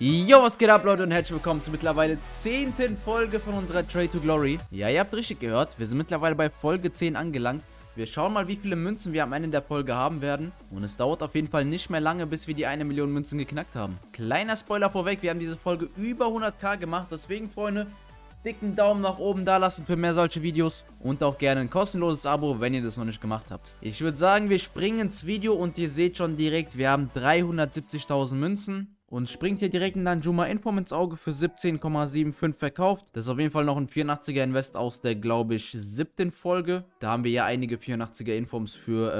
Yo, was geht ab, Leute, und herzlich willkommen zur mittlerweile 10. Folge von unserer Trade to Glory. Ja, ihr habt richtig gehört, wir sind mittlerweile bei Folge 10 angelangt. Wir schauen mal, wie viele Münzen wir am Ende der Folge haben werden. Und es dauert auf jeden Fall nicht mehr lange, bis wir die 1 Million Münzen geknackt haben. Kleiner Spoiler vorweg, wir haben diese Folge über 100k gemacht. Deswegen, Freunde, dicken Daumen nach oben da lassen für mehr solche Videos. Und auch gerne ein kostenloses Abo, wenn ihr das noch nicht gemacht habt. Ich würde sagen, wir springen ins Video und ihr seht schon direkt, wir haben 370.000 Münzen. Und springt hier direkt in Danjuma Inform ins Auge für 17,75 verkauft. Das ist auf jeden Fall noch ein 84er Invest aus der, glaube ich, 7. Folge. Da haben wir ja einige 84er Informs für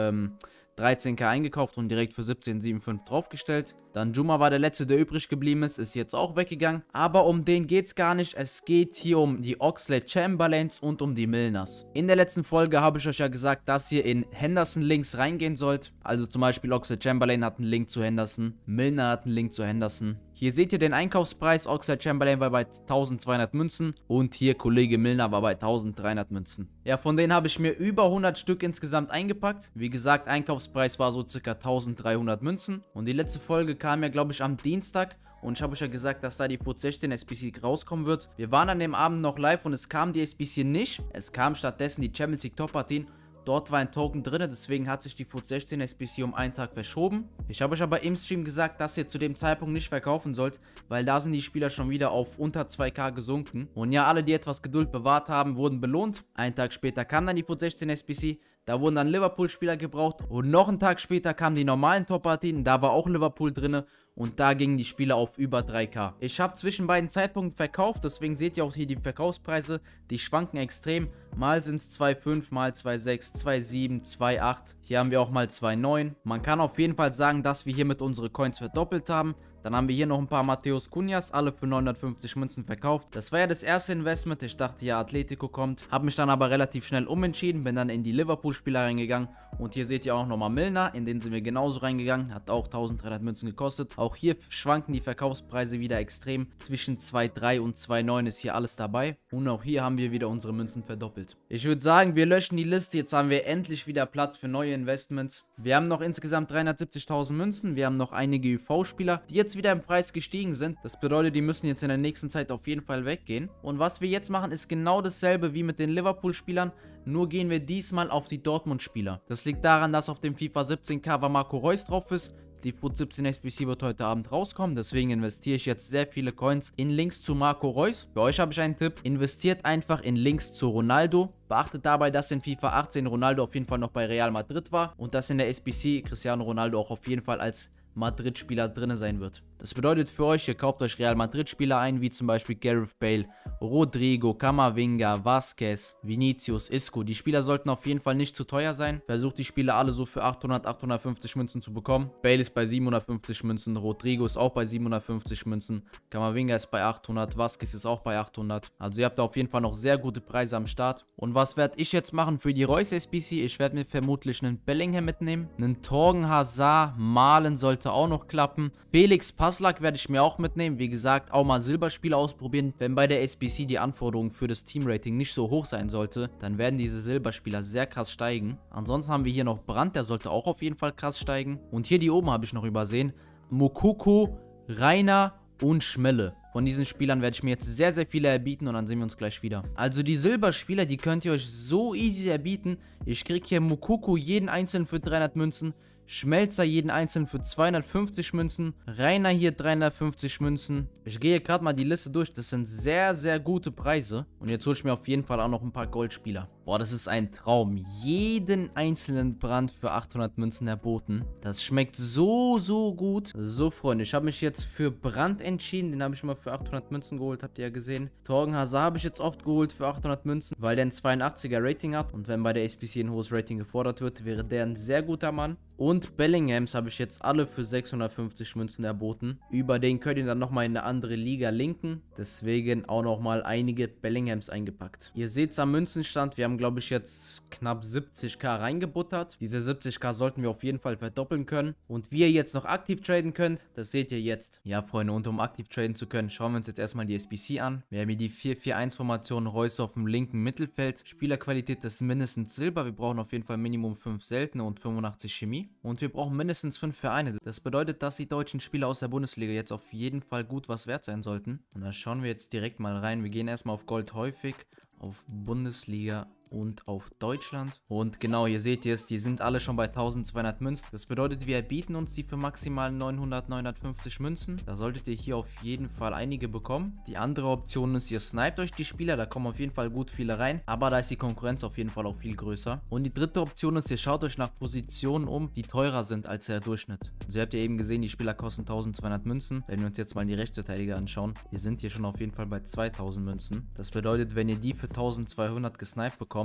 13k eingekauft und direkt für 17,75 draufgestellt. Danjuma war der letzte, der übrig geblieben ist, ist jetzt auch weggegangen. Aber um den geht's gar nicht. Es geht hier um die Oxlade Chamberlains und um die Milners. In der letzten Folge habe ich euch ja gesagt, dass ihr in Henderson Links reingehen sollt. Also zum Beispiel Oxlade Chamberlain hat einen Link zu Henderson. Milner hat einen Link zu Henderson. Hier seht ihr den Einkaufspreis. Oxlade Chamberlain war bei 1200 Münzen. Und hier Kollege Milner war bei 1300 Münzen. Ja, von denen habe ich mir über 100 Stück insgesamt eingepackt. Wie gesagt, Einkaufspreis war so circa 1300 Münzen. Und die letzte Folge kam ja, glaube ich, am Dienstag. Und ich habe euch ja gesagt, dass da die Food 16 SPC rauskommen wird. Wir waren an dem Abend noch live und es kam die SPC nicht. Es kam stattdessen die Champions League Top-Partien. Dort war ein Token drin, deswegen hat sich die Food 16 SPC um einen Tag verschoben. Ich habe euch aber im Stream gesagt, dass ihr zu dem Zeitpunkt nicht verkaufen sollt, weil da sind die Spieler schon wieder auf unter 2k gesunken. Und ja, alle, die etwas Geduld bewahrt haben, wurden belohnt. Einen Tag später kam dann die Food 16 SPC, da wurden dann Liverpool-Spieler gebraucht. Und noch einen Tag später kamen die normalen Top-Partien, da war auch Liverpool drin. Und da gingen die Spieler auf über 3k. Ich habe zwischen beiden Zeitpunkten verkauft, deswegen seht ihr auch hier die Verkaufspreise. Die schwanken extrem. Mal sind es 2,5, mal 2,6, 2,7, 2,8. Hier haben wir auch mal 2,9. Man kann auf jeden Fall sagen, dass wir hiermit unsere Coins verdoppelt haben. Dann haben wir hier noch ein paar Matheus Cunhas, alle für 950 Münzen verkauft. Das war ja das erste Investment. Ich dachte ja, Atletico kommt. Habe mich dann aber relativ schnell umentschieden, bin dann in die Liverpool-Spieler reingegangen. Und hier seht ihr auch nochmal Milner, in den sind wir genauso reingegangen. Hat auch 1300 Münzen gekostet. Auch hier schwanken die Verkaufspreise wieder extrem. Zwischen 2,3 und 2,9 ist hier alles dabei. Und auch hier haben wir wieder unsere Münzen verdoppelt. Ich würde sagen, wir löschen die Liste. Jetzt haben wir endlich wieder Platz für neue Investments. Wir haben noch insgesamt 370.000 Münzen. Wir haben noch einige UV-Spieler, die jetzt wieder im Preis gestiegen sind. Das bedeutet, die müssen jetzt in der nächsten Zeit auf jeden Fall weggehen. Und was wir jetzt machen, ist genau dasselbe wie mit den Liverpool-Spielern. Nur gehen wir diesmal auf die Dortmund-Spieler. Das liegt daran, dass auf dem FIFA 17 Cover Marco Reus drauf ist. Die Food 17 SPC wird heute Abend rauskommen, deswegen investiere ich jetzt sehr viele Coins in Links zu Marco Reus. Für euch habe ich einen Tipp, investiert einfach in Links zu Ronaldo. Beachtet dabei, dass in FIFA 18 Ronaldo auf jeden Fall noch bei Real Madrid war und dass in der SPC Cristiano Ronaldo auch auf jeden Fall als Madrid-Spieler drin sein wird. Das bedeutet für euch, ihr kauft euch Real Madrid-Spieler ein, wie zum Beispiel Gareth Bale, Rodrigo, Camavinga, Vasquez, Vinicius, Isco. Die Spieler sollten auf jeden Fall nicht zu teuer sein. Versucht die Spieler alle so für 800, 850 Münzen zu bekommen. Bale ist bei 750 Münzen, Rodrigo ist auch bei 750 Münzen, Camavinga ist bei 800, Vasquez ist auch bei 800. Also ihr habt da auf jeden Fall noch sehr gute Preise am Start. Und was werde ich jetzt machen für die Reus SPC? Ich werde mir vermutlich einen Bellingham mitnehmen, einen Thorgan Hazard, Malen sollte auch noch klappen. Felix Passlack werde ich mir auch mitnehmen. Wie gesagt, auch mal Silberspieler ausprobieren. Wenn bei der SPC die Anforderung für das Teamrating nicht so hoch sein sollte, dann werden diese Silberspieler sehr krass steigen. Ansonsten haben wir hier noch Brandt, der sollte auch auf jeden Fall krass steigen. Und hier die oben habe ich noch übersehen. Moukoko, Rainer und Schmelle. Von diesen Spielern werde ich mir jetzt sehr, sehr viele erbieten und dann sehen wir uns gleich wieder. Also die Silberspieler, die könnt ihr euch so easy erbieten. Ich kriege hier Moukoko jeden einzelnen für 300 Münzen. Schmelzer jeden einzelnen für 250 Münzen. Rainer hier 350 Münzen. Ich gehe gerade mal die Liste durch. Das sind sehr, sehr gute Preise. Und jetzt hole ich mir auf jeden Fall auch noch ein paar Goldspieler. Boah, das ist ein Traum. Jeden einzelnen Brand für 800 Münzen erboten. Das schmeckt so, so gut. So, Freunde, ich habe mich jetzt für Brand entschieden. Den habe ich mal für 800 Münzen geholt, habt ihr ja gesehen. Thorgan Hazard habe ich jetzt oft geholt für 800 Münzen, weil der ein 82er Rating hat. Und wenn bei der SPC ein hohes Rating gefordert wird, wäre der ein sehr guter Mann. Und Bellinghams habe ich jetzt alle für 650 Münzen erboten. Über den könnt ihr dann nochmal in eine andere Liga linken. Deswegen auch nochmal einige Bellinghams eingepackt. Ihr seht es am Münzenstand. Wir haben, glaube ich, jetzt knapp 70k reingebuttert. Diese 70k sollten wir auf jeden Fall verdoppeln können. Und wie ihr jetzt noch aktiv traden könnt, das seht ihr jetzt. Ja, Freunde, und um aktiv traden zu können, schauen wir uns jetzt erstmal die SPC an. Wir haben hier die 4-4-1-Formation, Reus auf dem linken Mittelfeld. Spielerqualität ist mindestens Silber. Wir brauchen auf jeden Fall Minimum 5 seltene und 85 Chemie. Juni und wir brauchen mindestens 5 Vereine. Das bedeutet, dass die deutschen Spieler aus der Bundesliga jetzt auf jeden Fall gut was wert sein sollten. Und da schauen wir jetzt direkt mal rein. Wir gehen erstmal auf Gold häufig, auf Bundesliga und auf Deutschland. Und genau, ihr seht es, die sind alle schon bei 1200 Münzen. Das bedeutet, wir erbieten uns die für maximal 900, 950 Münzen. Da solltet ihr hier auf jeden Fall einige bekommen. Die andere Option ist, ihr sniped euch die Spieler, da kommen auf jeden Fall gut viele rein. Aber da ist die Konkurrenz auf jeden Fall auch viel größer. Und die dritte Option ist, ihr schaut euch nach Positionen um, die teurer sind als der Durchschnitt. Also ihr habt ja eben gesehen, die Spieler kosten 1200 Münzen. Wenn wir uns jetzt mal die Rechtsverteidiger anschauen, die sind hier schon auf jeden Fall bei 2000 Münzen. Das bedeutet, wenn ihr die für 1200 gesniped bekommt,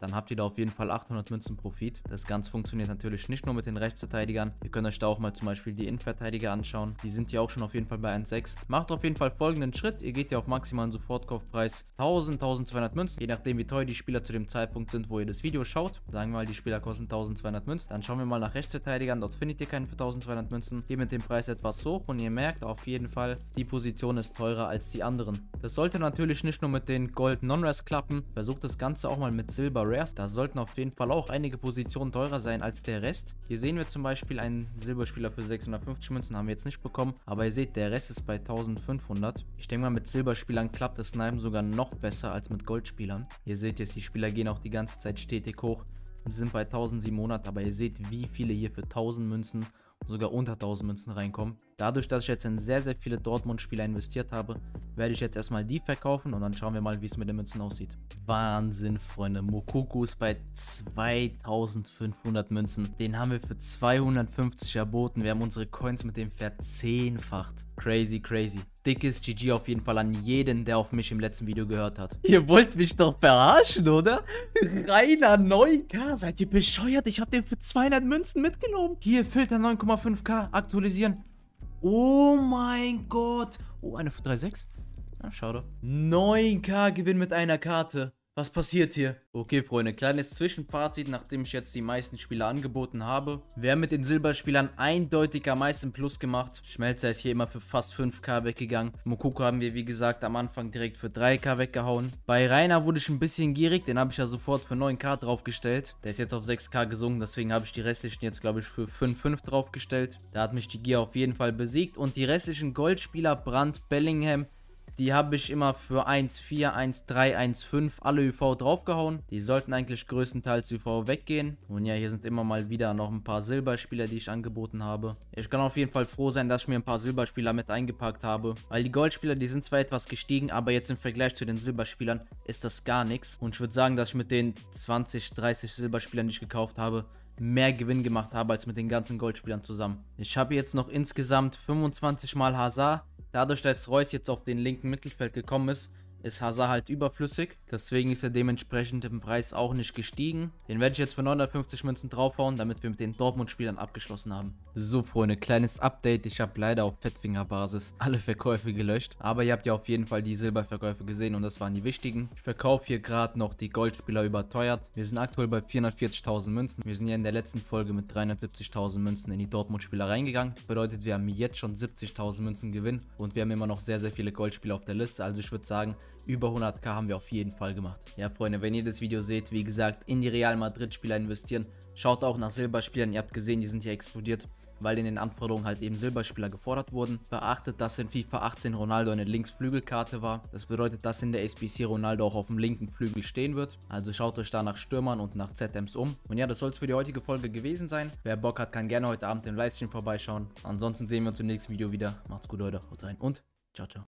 dann habt ihr da auf jeden Fall 800 Münzen Profit. Das Ganze funktioniert natürlich nicht nur mit den Rechtsverteidigern. Ihr könnt euch da auch mal zum Beispiel die Innenverteidiger anschauen. Die sind ja auch schon auf jeden Fall bei 1,6. Macht auf jeden Fall folgenden Schritt. Ihr geht ja auf maximalen Sofortkaufpreis 1000, 1200 Münzen. Je nachdem, wie teuer die Spieler zu dem Zeitpunkt sind, wo ihr das Video schaut. Sagen wir mal, die Spieler kosten 1200 Münzen. Dann schauen wir mal nach Rechtsverteidigern. Dort findet ihr keinen für 1200 Münzen. Geht mit dem Preis etwas hoch und ihr merkt auf jeden Fall, die Position ist teurer als die anderen. Das sollte natürlich nicht nur mit den Gold Non-Res klappen. Versucht das Ganze auch mal mit Silber Rares, da sollten auf jeden Fall auch einige Positionen teurer sein als der Rest. Hier sehen wir zum Beispiel einen Silberspieler für 650 Münzen, haben wir jetzt nicht bekommen, aber ihr seht, der Rest ist bei 1500. Ich denke mal, mit Silberspielern klappt das Snipen sogar noch besser als mit Goldspielern. Ihr seht jetzt, die Spieler gehen auch die ganze Zeit stetig hoch. Die sind bei 1700, aber ihr seht, wie viele hier für 1000 Münzen, sogar unter 1000 Münzen reinkommen. Dadurch, dass ich jetzt in sehr, sehr viele Dortmund-Spieler investiert habe, werde ich jetzt erstmal die verkaufen und dann schauen wir mal, wie es mit den Münzen aussieht. Wahnsinn, Freunde. Moukoko ist bei 2500 Münzen. Den haben wir für 250 erboten. Wir haben unsere Coins mit dem verzehnfacht. Crazy, crazy. Dickes GG auf jeden Fall an jeden, der auf mich im letzten Video gehört hat. Ihr wollt mich doch verarschen, oder? Rainer 9K. Seid ihr bescheuert? Ich habe den für 200 Münzen mitgenommen. Hier, Filter 9,5K. Aktualisieren. Oh mein Gott. Oh, eine für 3,6. Ja, schade. 9K Gewinn mit einer Karte. Was passiert hier? Okay, Freunde, kleines Zwischenfazit, nachdem ich jetzt die meisten Spieler angeboten habe. Wir haben mit den Silberspielern eindeutig am meisten Plus gemacht. Schmelzer ist hier immer für fast 5K weggegangen. Moukoko haben wir, wie gesagt, am Anfang direkt für 3K weggehauen. Bei Rainer wurde ich ein bisschen gierig, den habe ich ja sofort für 9K draufgestellt. Der ist jetzt auf 6K gesunken, deswegen habe ich die restlichen jetzt, glaube ich, für 5,5 draufgestellt. Da hat mich die Gier auf jeden Fall besiegt. Und die restlichen Goldspieler, Brandt, Bellingham, die habe ich immer für 1,4, 1,3, 1,5 alle UV draufgehauen. Die sollten eigentlich größtenteils UV weggehen. Und ja, hier sind immer mal wieder noch ein paar Silberspieler, die ich angeboten habe. Ich kann auf jeden Fall froh sein, dass ich mir ein paar Silberspieler mit eingepackt habe. Weil die Goldspieler, die sind zwar etwas gestiegen, aber jetzt im Vergleich zu den Silberspielern ist das gar nichts. Und ich würde sagen, dass ich mit den 20, 30 Silberspielern, die ich gekauft habe, mehr Gewinn gemacht habe als mit den ganzen Goldspielern zusammen. Ich habe jetzt noch insgesamt 25 Mal Hazard. Dadurch, dass Reus jetzt auf den linken Mittelfeld gekommen ist, ist Hazard halt überflüssig. Deswegen ist er dementsprechend im Preis auch nicht gestiegen. Den werde ich jetzt für 950 Münzen draufhauen, damit wir mit den Dortmund-Spielern abgeschlossen haben. So, Freunde, kleines Update. Ich habe leider auf Fettfinger-Basis alle Verkäufe gelöscht. Aber ihr habt ja auf jeden Fall die Silberverkäufe gesehen und das waren die wichtigen. Ich verkaufe hier gerade noch die Goldspieler überteuert. Wir sind aktuell bei 440.000 Münzen. Wir sind ja in der letzten Folge mit 370.000 Münzen in die Dortmund-Spieler reingegangen. Das bedeutet, wir haben jetzt schon 70.000 Münzen Gewinn und wir haben immer noch sehr, sehr viele Goldspieler auf der Liste. Also ich würde sagen, über 100k haben wir auf jeden Fall gemacht. Ja, Freunde, wenn ihr das Video seht, wie gesagt, in die Real Madrid-Spieler investieren. Schaut auch nach Silberspielern. Ihr habt gesehen, die sind hier explodiert, weil in den Anforderungen halt eben Silberspieler gefordert wurden. Beachtet, dass in FIFA 18 Ronaldo eine Linksflügelkarte war. Das bedeutet, dass in der SPC Ronaldo auch auf dem linken Flügel stehen wird. Also schaut euch da nach Stürmern und nach ZMs um. Und ja, das soll es für die heutige Folge gewesen sein. Wer Bock hat, kann gerne heute Abend im Livestream vorbeischauen. Ansonsten sehen wir uns im nächsten Video wieder. Macht's gut, Leute. Haut rein und ciao, ciao.